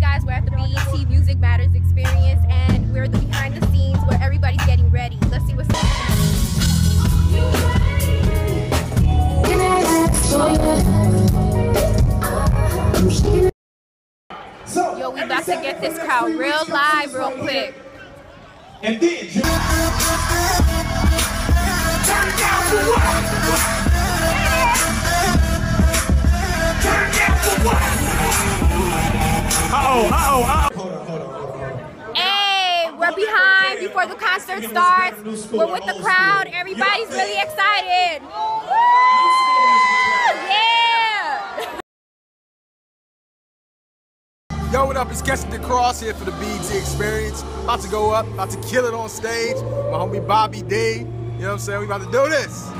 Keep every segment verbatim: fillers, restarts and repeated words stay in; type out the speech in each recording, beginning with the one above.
guys, we're at the B E T Music Matters Experience, and we're at the behind the scenes where everybody's getting ready. Let's see what's happening. Yo, we about to get this crowd real live, real quick. And then turn it down for what? Turn it down for what? Uh-oh, uh-oh, uh-oh. Hold on, hold on, hold on. Hey, we're behind before the concert starts. We're with the crowd. Everybody's really excited. Woo! Yeah! Yo, what up? It's Kensington Kross here for the B E T Experience. About to go up, about to kill it on stage. My homie Bobby D. You know what I'm saying? We about to do this.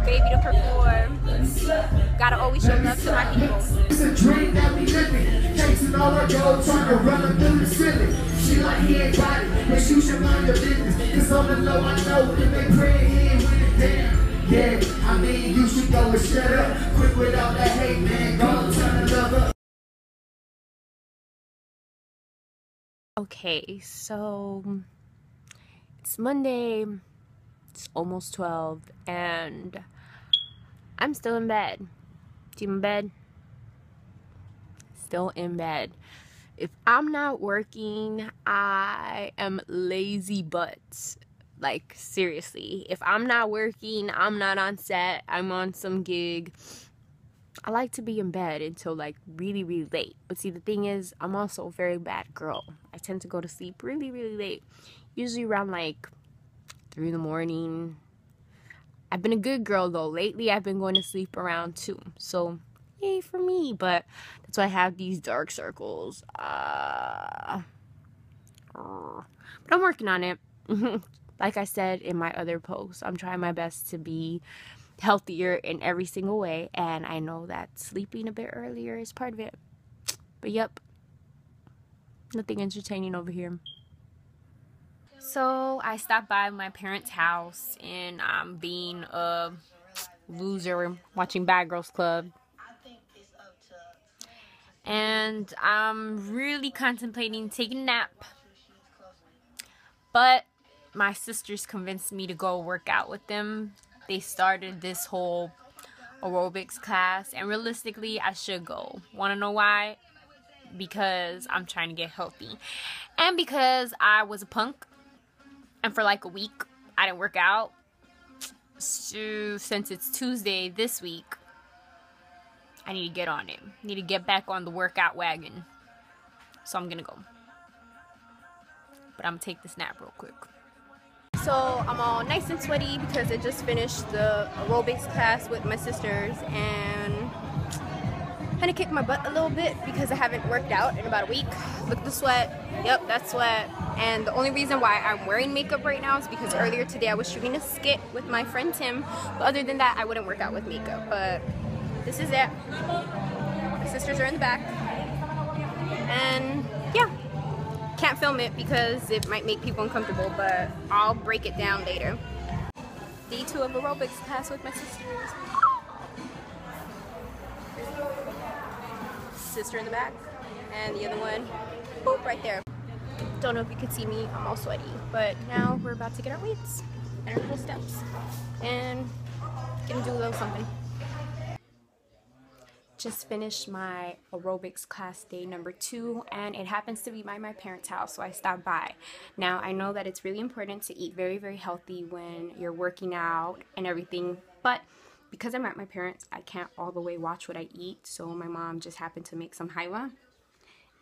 Baby to perform. Gotta always show love to my people. It's a dream that we living. Chasing all our goals, trying to run through the ceiling. She like he ain't got it, but you should mind your business. Cause on the low I know if they pray he ain't with it down. Yeah, I mean you should go and shut up. Quick with all that hate, man. Go turn to love up. Okay, so it's Monday. It's almost twelve and I'm still in bed. Do you in bed? Still in bed. If I'm not working, I am lazy butts. Like seriously, if I'm not working, I'm not on set, I'm on some gig. I like to be in bed until like really, really late. But see, the thing is, I'm also a very bad girl. I tend to go to sleep really, really late. Usually around like three in the morning. I've been a good girl though. Lately I've been going to sleep around two. So yay for me. But that's why I have these dark circles. Uh, uh, but I'm working on it. Like I said in my other post, I'm trying my best to be healthier in every single way. And I know that sleeping a bit earlier is part of it. But yep. Nothing entertaining over here. So I stopped by my parents' house and I'm um, being a loser watching Bad Girls Club. And I'm really contemplating taking a nap. But my sisters convinced me to go work out with them. They started this whole aerobics class and realistically I should go. Wanna know why? Because I'm trying to get healthy. And because I was a punk. And for like a week, I didn't work out. So since it's Tuesday this week, I need to get on it. I need to get back on the workout wagon. So I'm gonna go. But I'm gonna take this nap real quick. So I'm all nice and sweaty because I just finished the aerobics class with my sisters. And kind of kicked my butt a little bit because I haven't worked out in about a week. Look at the sweat. Yep, that's sweat. And the only reason why I'm wearing makeup right now is because earlier today I was shooting a skit with my friend Tim. But other than that, I wouldn't work out with makeup. But this is it. My sisters are in the back. And yeah, can't film it because it might make people uncomfortable, but I'll break it down later. Day two of aerobics class with my sisters. Sister in the back and the other one boop right there. Don't know if you could see me, I'm all sweaty, but now we're about to get our weights and our little steps and gonna do a little something. just finished my aerobics class day number two, and it happens to be by my parents' house, so I stopped by. Now, I know that it's really important to eat very, very healthy when you're working out and everything, but because I'm at my parents', I can't all the way watch what I eat, so my mom just happened to make some jaiwa,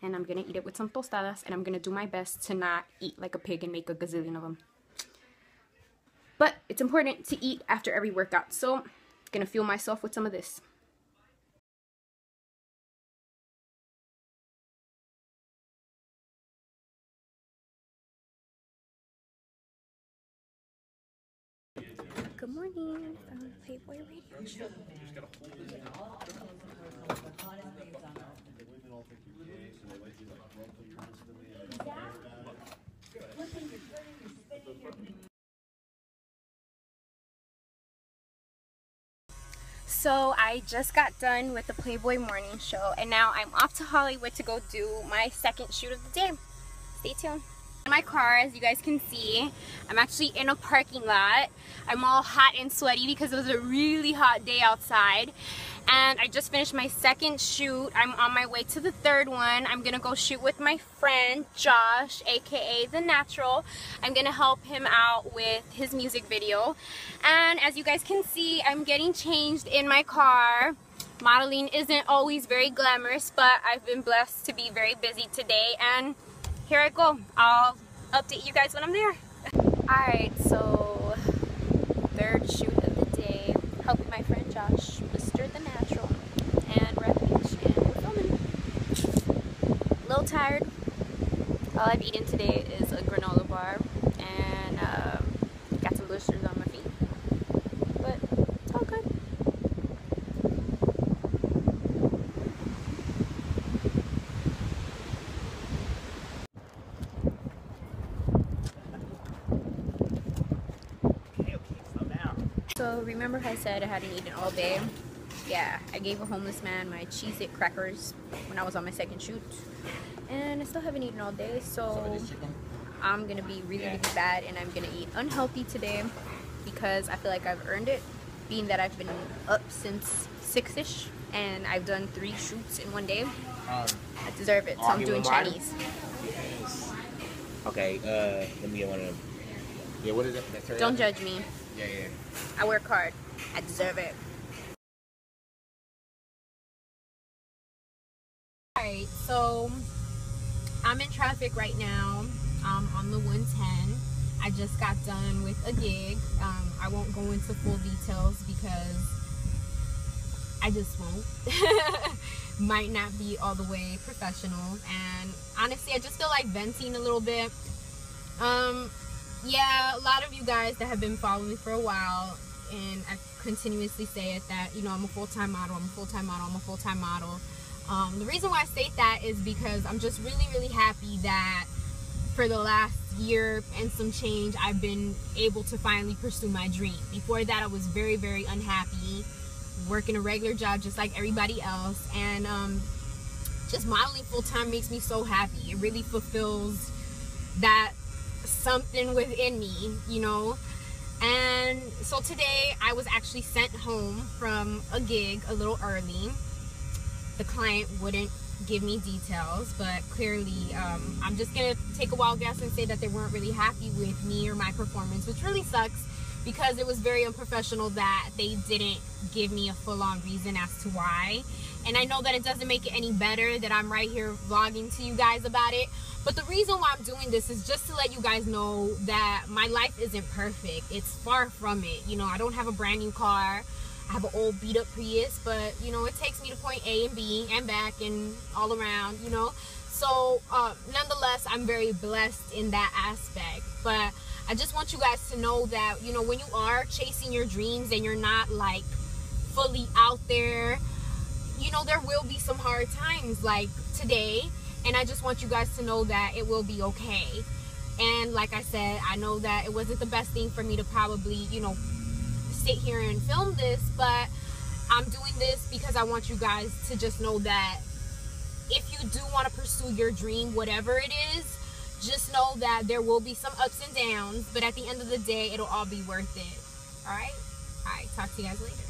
and I'm gonna eat it with some tostadas, and I'm gonna do my best to not eat like a pig and make a gazillion of them. But it's important to eat after every workout, so I'm gonna fuel myself with some of this. Good morning, I'm on Playboy radio show. So I just got done with the Playboy morning show, and now I'm off to Hollywood to go do my second shoot of the day. Stay tuned. In my car, as you guys can see, I'm actually in a parking lot. I'm all hot and sweaty because it was a really hot day outside, and I just finished my second shoot. I'm on my way to the third one. I'm gonna go shoot with my friend Josh, aka The Natural. I'm gonna help him out with his music video, and as you guys can see, I'm getting changed in my car. Modeling isn't always very glamorous, but I've been blessed to be very busy today, and here I go. I'll update you guys when I'm there. Alright, so third shoot of the day, helping my friend Josh, Mister The Natural, and we're at the beach and we're filming. A little tired. All I've eaten today is a granola bar and um, got some blisters on my feet, but it's all good. So remember I said I hadn't eaten all day? Yeah, I gave a homeless man my Cheez-It crackers when I was on my second shoot, and I still haven't eaten all day, so I'm gonna be really, really bad, and I'm gonna eat unhealthy today because I feel like I've earned it, being that I've been up since six-ish and I've done three shoots in one day. I deserve it, so I'm doing Chinese. Okay, uh, let me get one of them. Yeah, what is it? Don't judge me. Yeah, yeah. I work hard. I deserve it. Alright, so I'm in traffic right now. Um, on the one ten. I just got done with a gig. Um, I won't go into full details because I just won't. Might not be all the way professional. And honestly, I just feel like venting a little bit. Um... Yeah, a lot of you guys that have been following me for a while, and I continuously say it that, you know, I'm a full-time model, I'm a full-time model, I'm a full-time model. Um, the reason why I state that is because I'm just really, really happy that for the last year and some change, I've been able to finally pursue my dream. Before that, I was very, very unhappy, working a regular job just like everybody else, and um, just modeling full-time makes me so happy. It really fulfills that something within me, you know. And so today I was actually sent home from a gig a little early. The client wouldn't give me details, but clearly um, I'm just gonna take a wild guess and say that they weren't really happy with me or my performance, which really sucks because it was very unprofessional that they didn't give me a full-on reason as to why. And I know that it doesn't make it any better that I'm right here vlogging to you guys about it. But the reason why I'm doing this is just to let you guys know that my life isn't perfect. It's far from it. You know, I don't have a brand new car. I have an old beat up Prius, but you know, it takes me to point A and B and back and all around, you know. So uh, nonetheless, I'm very blessed in that aspect. But I just want you guys to know that, you know, when you are chasing your dreams and you're not like fully out there, you know, there will be some hard times like today, and I just want you guys to know that it will be okay. And like I said, I know that it wasn't the best thing for me to probably, you know, sit here and film this, but I'm doing this because I want you guys to just know that if you do want to pursue your dream, whatever it is, just know that there will be some ups and downs, but at the end of the day, it'll all be worth it. All right? All right, talk to you guys later.